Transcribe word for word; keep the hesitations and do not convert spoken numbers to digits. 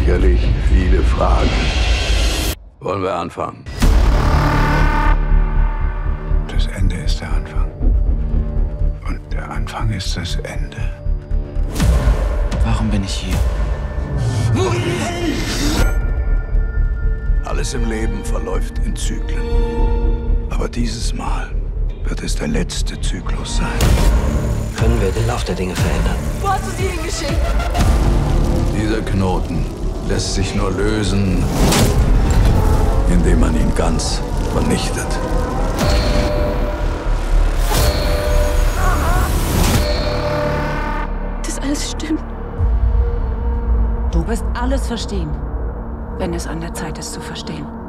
sicherlich viele Fragen. Wollen wir anfangen? Das Ende ist der Anfang. Und der Anfang ist das Ende. Warum bin ich hier? Alles im Leben verläuft in Zyklen. Aber dieses Mal wird es der letzte Zyklus sein. Können wir den Lauf der Dinge verändern? Wo hast du sie hingeschickt? Dieser Knoten lässt sich nur lösen, indem man ihn ganz vernichtet. Das alles stimmt. Du wirst alles verstehen, wenn es an der Zeit ist zu verstehen.